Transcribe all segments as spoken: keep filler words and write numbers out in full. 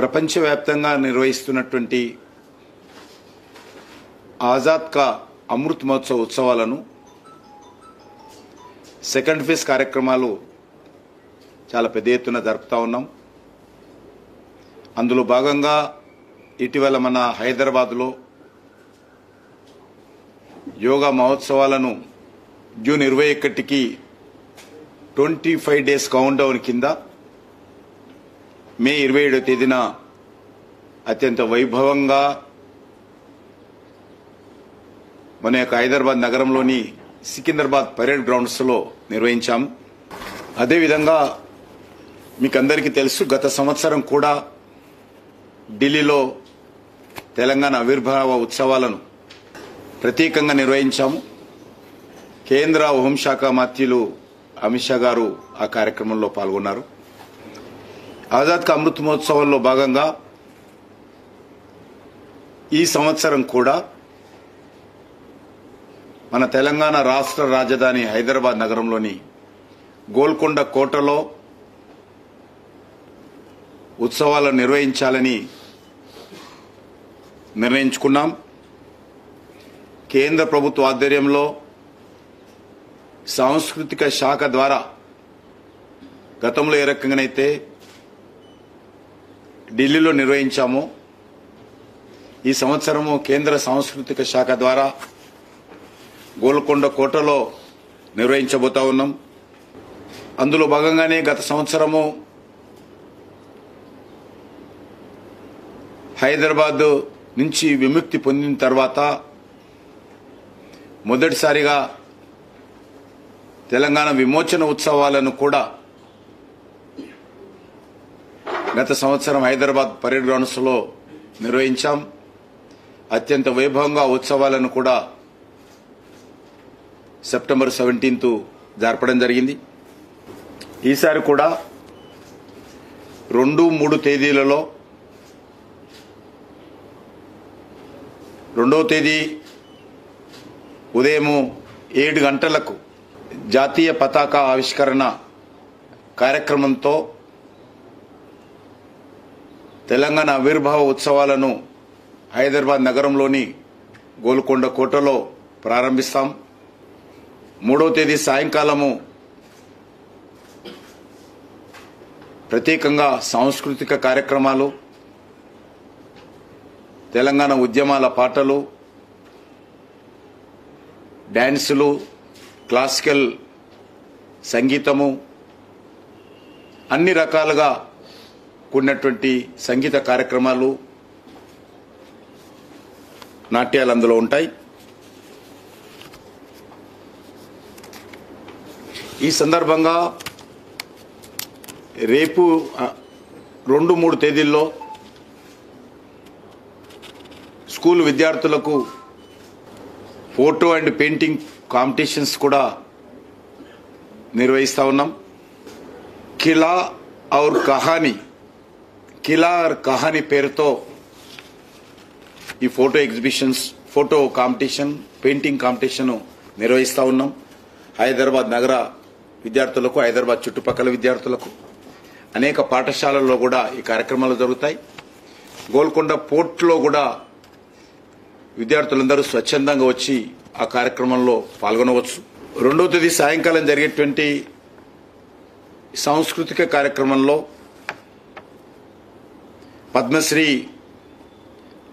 ప్రపంచవ్యాప్తంగా నిర్వహిస్తున్నటువంటి ఆజాద్ కా అమృత్ మహోత్సవ ఉత్సవాలను సెకండ్ ఫేజ్ కార్యక్రమాలు చాలా పెద్ద ఎత్తున జరుపుతా ఉన్నాం. అందులో భాగంగా ఇటీవల మన హైదరాబాద్లో యోగా మహోత్సవాలను జూన్ ఇరవై ఒకటికి twenty five days count down కింద మే ఇరవై ఏడో తేదీన అత్యంత వైభవంగా మన యొక్క హైదరాబాద్ నగరంలోని సికింద్రాబాద్ పరేడ్ గ్రౌండ్స్లో నిర్వహించాము. అదేవిధంగా మీకందరికీ తెలుసు, గత సంవత్సరం కూడా ఢిల్లీలో తెలంగాణ ఆవిర్భావ ఉత్సవాలను ప్రత్యేకంగా నిర్వహించాము. కేంద్ర హోంశాఖ మంత్రులు అమిత్ షా గారు ఆ కార్యక్రమంలో పాల్గొన్నారు. ఆజాద్ కా అమృత్ మహోత్సవంలో భాగంగా ఈ సంవత్సరం కూడా మన తెలంగాణ రాష్ట్ర రాజధాని హైదరాబాద్ నగరంలోని గోల్కొండ కోటలో ఉత్సవాలను నిర్వహించాలని నిర్ణయించుకున్నాం. కేంద్ర ప్రభుత్వ ఆధ్వర్యంలో సాంస్కృతిక శాఖ ద్వారా గతంలో ఏ రకంగానైతే ఢిల్లీలో నిర్వహించామో, ఈ సంవత్సరము కేంద్ర సాంస్కృతిక శాఖ ద్వారా గోల్కొండ కోటలో నిర్వహించబోతా ఉన్నాం. అందులో భాగంగానే గత సంవత్సరము హైదరాబాద్ నుంచి విముక్తి పొందిన తర్వాత మొదటిసారిగా తెలంగాణ విమోచన ఉత్సవాలను కూడా గత సంవత్సరం హైదరాబాద్ పరేడ్ గ్రౌండ్స్లో నిర్వహించాం. అత్యంత వైభవంగా ఉత్సవాలను కూడా సెప్టెంబర్ సెవెంటీన్త్ జరపడం జరిగింది. ఈసారి కూడా రెండు మూడు తేదీలలో రెండవ తేదీ ఉదయం ఏడు గంటలకు జాతీయ పతాక ఆవిష్కరణ కార్యక్రమంతో తెలంగాణ ఆవిర్భావ ఉత్సవాలను హైదరాబాద్ నగరంలోని గోల్కొండ కోటలో ప్రారంభిస్తాం. మూడవ తేదీ సాయంకాలము ప్రత్యేకంగా సాంస్కృతిక కార్యక్రమాలు, తెలంగాణ ఉద్యమాల పాటలు, డ్యాన్సులు, క్లాసికల్ సంగీతము, అన్ని రకాలుగా కూడినటువంటి సంగీత కార్యక్రమాలు, నాట్యాలు అందులో ఉంటాయి. ఈ సందర్భంగా రేపు రెండు మూడు తేదీల్లో స్కూల్ విద్యార్థులకు ఫోటో అండ్ పెయింటింగ్ కాంపిటీషన్స్ కూడా నిర్వహిస్తూ ఉన్నాం. కిలా ఔర్ కహానీ కిలా ఔర్ కహానీ పేరుతో ఈ photo exhibitions, photo competition, painting competition నిర్వహిస్తూ ఉన్నాం. హైదరాబాద్ నగర విద్యార్థులకు, హైదరాబాద్ చుట్టుపక్కల విద్యార్థులకు అనేక పాఠశాలల్లో కూడా ఈ కార్యక్రమాలు జరుగుతాయి. గోల్కొండ పోర్ట్లో కూడా విద్యార్థులందరూ స్వచ్ఛందంగా వచ్చి ఆ కార్యక్రమంలో పాల్గొనవచ్చు. రెండవ తేదీ సాయంకాలం జరిగేటువంటి సాంస్కృతిక కార్యక్రమంలో పద్మశ్రీ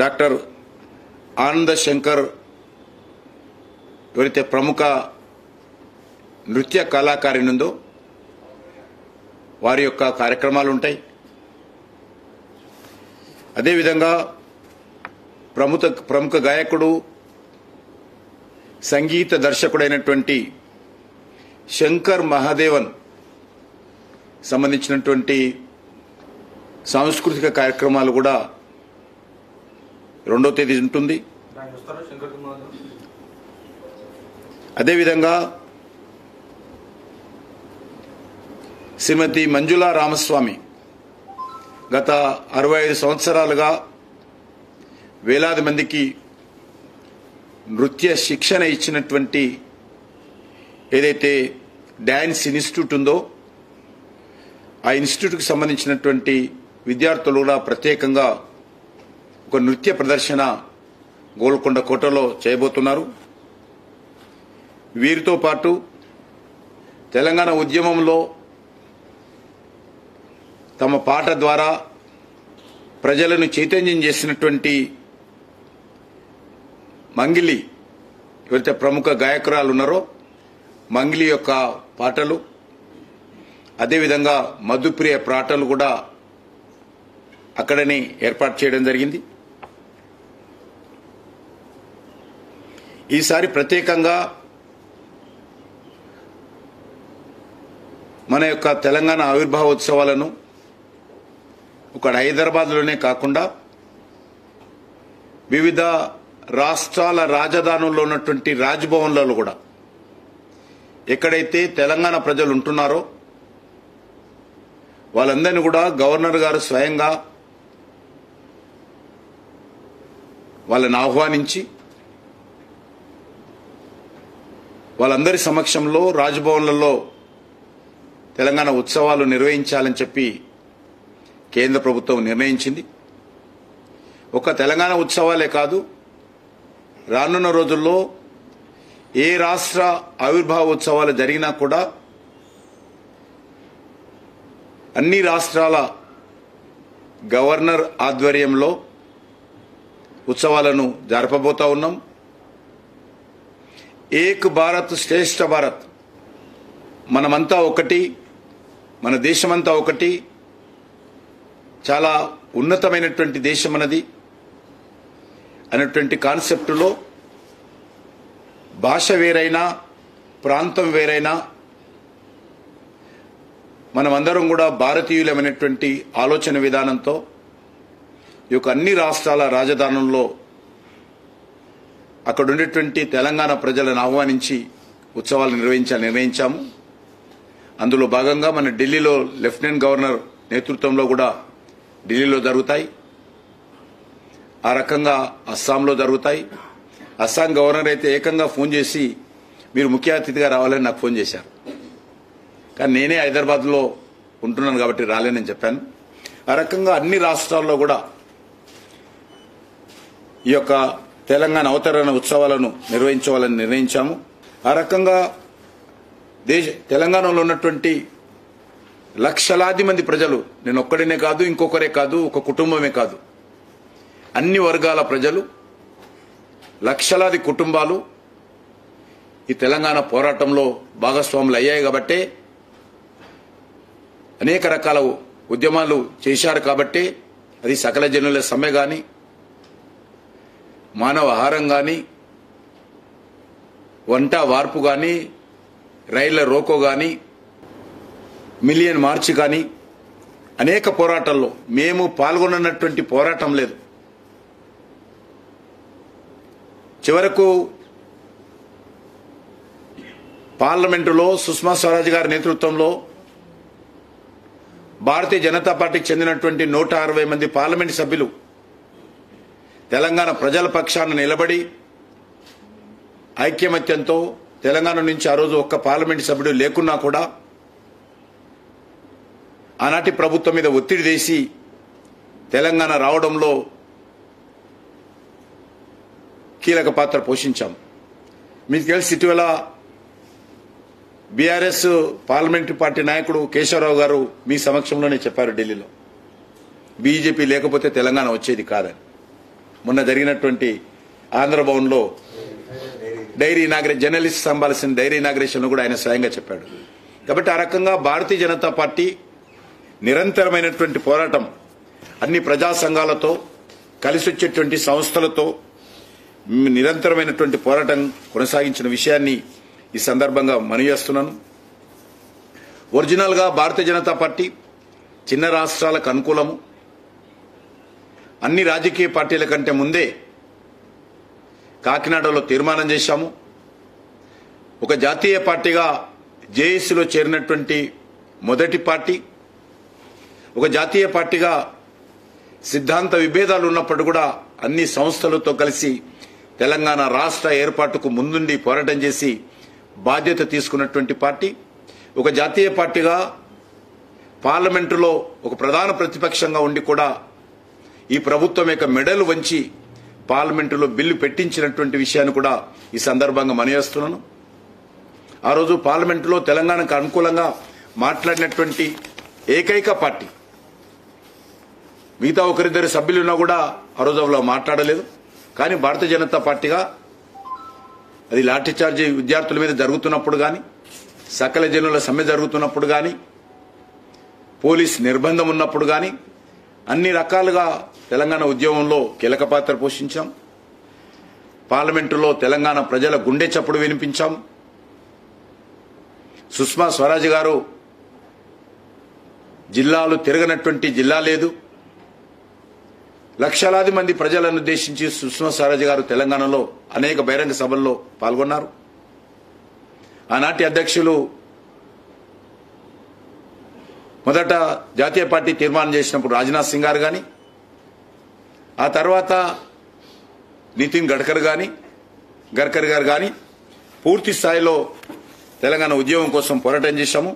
డాక్టర్ ఆనంద శంకర్ ఎవరైతే ప్రముఖ నృత్య కళాకారినిందో వారి యొక్క కార్యక్రమాలు ఉంటాయి. అదేవిధంగా ప్రముఖ ప్రముఖ గాయకుడు, సంగీత దర్శకుడైనటువంటి శంకర్ మహాదేవన్ సంబంధించినటువంటి సాంస్కృతిక కార్యక్రమాలు కూడా రెండో తేదీ ఉంటుంది. అదేవిధంగా శ్రీమతి మంజులా రామస్వామి గత అరవై ఐదు సంవత్సరాలుగా వేలాది మందికి నృత్య శిక్షణ ఇచ్చినటువంటి ఏదైతే డ్యాన్స్ ఇన్స్టిట్యూట్ ఉందో ఆ ఇన్స్టిట్యూట్కి సంబంధించినటువంటి విద్యార్థులు ప్రత్యేకంగా ఒక నృత్య ప్రదర్శన గోల్కొండ కోటలో చేయబోతున్నారు. వీరితో పాటు తెలంగాణ ఉద్యమంలో తమ పాట ద్వారా ప్రజలను చైతన్యం చేసినటువంటి మంగిలి ఎవరైతే ప్రముఖ గాయకురాలు ఉన్నారో మంగిలి యొక్క పాటలు, అదేవిధంగా మధుప్రియ పాటలు కూడా అక్కడనే ఏర్పాటు చేయడం జరిగింది. ఈసారి ప్రత్యేకంగా మన యొక్క తెలంగాణ ఆవిర్భావోత్సవాలను ఇక్కడ హైదరాబాద్లోనే కాకుండా వివిధ రాష్ట్రాల రాజధానుల్లో ఉన్నటువంటి రాజ్భవన్లలో కూడా ఎక్కడైతే తెలంగాణ ప్రజలు ఉంటున్నారో వాళ్ళందరినీ కూడా గవర్నర్ గారు స్వయంగా వాళ్ళని ఆహ్వానించి వాళ్ళందరి సమక్షంలో రాజ్భవన్లలో తెలంగాణ ఉత్సవాలు నిర్వహించాలని చెప్పి కేంద్ర ప్రభుత్వం నిర్ణయించింది. ఒక తెలంగాణ ఉత్సవాలే కాదు, రానున్న రోజుల్లో ఏ రాష్ట్ర ఆవిర్భావ ఉత్సవాలు జరిగినా కూడా అన్ని రాష్ట్రాల గవర్నర్ ఆధ్వర్యంలో ఉత్సవాలను జరపబోతా ఉన్నాం. ఏక్ భారత్ శ్రేష్ఠ భారత్, మనమంతా ఒకటి, మన దేశమంతా ఒకటి, చాలా ఉన్నతమైనటువంటి దేశం అన్నది అనేటువంటి కాన్సెప్టులో భాష వేరైనా ప్రాంతం వేరైనా మనమందరం కూడా భారతీయులమైనటువంటి ఆలోచన విధానంతో ఈ యొక్క అన్ని రాష్ట్రాల రాజధానుల్లో అక్కడ ఉండేటువంటి తెలంగాణ ప్రజలను ఆహ్వానించి ఉత్సవాలు నిర్వహించాలని నిర్ణయించాము. అందులో భాగంగా మన ఢిల్లీలో లెఫ్టినెంట్ గవర్నర్ నేతృత్వంలో కూడా ఢిల్లీలో జరుగుతాయి, ఆ రకంగా అస్సాంలో జరుగుతాయి. అస్సాం గవర్నర్ అయితే ఏకంగా ఫోన్ చేసి మీరు ముఖ్య అతిథిగా రావాలని నాకు ఫోన్ చేశారు. కానీ నేనే హైదరాబాద్లో ఉంటున్నాను కాబట్టి రాలేనని చెప్పాను. ఆ రకంగా అన్ని రాష్ట్రాల్లో కూడా ఈ యొక్క తెలంగాణ అవతరణ ఉత్సవాలను నిర్వహించాలని నిర్ణయించాము. ఆ రకంగా దేశ తెలంగాణలో ఉన్నటువంటి లక్షలాది మంది ప్రజలు, నేను ఒక్కడినే కాదు, ఇంకొకరే కాదు, ఒక కుటుంబమే కాదు, అన్ని వర్గాల ప్రజలు, లక్షలాది కుటుంబాలు ఈ తెలంగాణ పోరాటంలో భాగస్వాములు అయ్యాయి కాబట్టే, అనేక రకాల ఉద్యమాలు చేశారు కాబట్టే, అది సకల జనుల సమ్మె కానీ, మానవ హారం కానీ, వంట వార్పు కానీ, రైళ్ల రోకో కానీ, మిలియన్ మార్చి కానీ, అనేక పోరాటాల్లో మేము పాల్గొననటువంటి పోరాటం లేదు. చివరకు పార్లమెంటులో సుష్మా స్వరాజ్ గారి నేతృత్వంలో భారతీయ జనతా పార్టీకి చెందినటువంటి నూట అరవై మంది పార్లమెంటు సభ్యులు తెలంగాణ ప్రజల పక్షాన నిలబడి ఐక్యమత్యంతో తెలంగాణ నుంచి ఆ రోజు ఒక్క పార్లమెంటు సభ్యుడు లేకున్నా కూడా ఆనాటి ప్రభుత్వం మీద ఒత్తిడి చేసి తెలంగాణ రావడంలో కీలక పాత్ర పోషించాం. మీకు తెలిసి ఇటీవల బీఆర్ఎస్ పార్లమెంటరీ పార్టీ నాయకుడు కేశవరావు గారు మీ సమక్షంలోనే చెప్పారు ఢిల్లీలో, బీజేపీ లేకపోతే తెలంగాణ వచ్చేది కాదని. మొన్న జరిగినటువంటి ఆంధ్రభవన్లో డైరీ ఇనాగ్రేషన్, జర్నలిస్ట్ సంభాల్సిన డైరీ ఇనాగ్రేషన్లో కూడా ఆయన స్వయంగా చెప్పాడు. కాబట్టి ఆ రకంగా భారతీయ జనతా పార్టీ నిరంతరమైనటువంటి పోరాటం అన్ని ప్రజా సంఘాలతో కలిసి వచ్చేటువంటి సంస్థలతో నిరంతరమైనటువంటి పోరాటం కొనసాగించిన విషయాన్ని ఈ సందర్భంగా మనవి చేస్తున్నాను. ఒరిజినల్గా భారతీయ జనతా పార్టీ చిన్న రాష్ట్రాలకు అనుకూలము, అన్ని రాజకీయ పార్టీల కంటే ముందే కాకినాడలో తీర్మానం చేశాము. ఒక జాతీయ పార్టీగా జేఏసీలో చేరినటువంటి మొదటి పార్టీ, ఒక జాతీయ పార్టీగా సిద్ధాంత విభేదాలు ఉన్నప్పటికీ కూడా అన్ని సంస్థలతో కలిసి తెలంగాణ రాష్ట్ర ఏర్పాటుకు ముందుండి పోరాటం చేసి బాధ్యత తీసుకున్నటువంటి పార్టీ, ఒక జాతీయ పార్టీగా పార్లమెంటులో ఒక ప్రధాన ప్రతిపక్షంగా ఉండి కూడా ఈ ప్రభుత్వం యొక్క మెడలు వంచి పార్లమెంటులో బిల్లు పెట్టించినటువంటి విషయాన్ని కూడా ఈ సందర్భంగా మనయేస్తున్నాను. ఆ రోజు పార్లమెంటులో తెలంగాణకు అనుకూలంగా మాట్లాడినటువంటి ఏకైక పార్టీ, మిగతా ఒకరిద్దరు సభ్యులు ఉన్నా కూడా ఆ రోజు అలా మాట్లాడలేదు. కానీ భారతీయ జనతా పార్టీగా అది లాఠీ చార్జీ విద్యార్థుల మీద జరుగుతున్నప్పుడు కానీ, సకల జనుల సమ్మె జరుగుతున్నప్పుడు కానీ, పోలీస్ నిర్బంధం ఉన్నప్పుడు కానీ అన్ని రకాలుగా తెలంగాణ ఉద్యమంలో కీలక పాత్ర పోషించాం. పార్లమెంటులో తెలంగాణ ప్రజల గుండె చప్పుడు వినిపించాం. సుష్మా స్వరాజ్ గారు జిల్లాలు తిరగనటువంటి జిల్లా లేదు. లక్షలాది మంది ప్రజలను ఉద్దేశించి సుష్మా స్వరాజ్ గారు తెలంగాణలో అనేక బహిరంగ సభల్లో పాల్గొన్నారు. ఆనాటి అధ్యక్షులు మొదట జాతీయ పార్టీ తీర్మానం చేసినప్పుడు రాజ్నాథ్ సింగ్ గారు కానీ, ఆ తర్వాత నితిన్ గడ్కర్ గాని గడ్కర్ గారు కానీ పూర్తి స్థాయిలో తెలంగాణ ఉద్యమం కోసం పోరాటం చేశాము.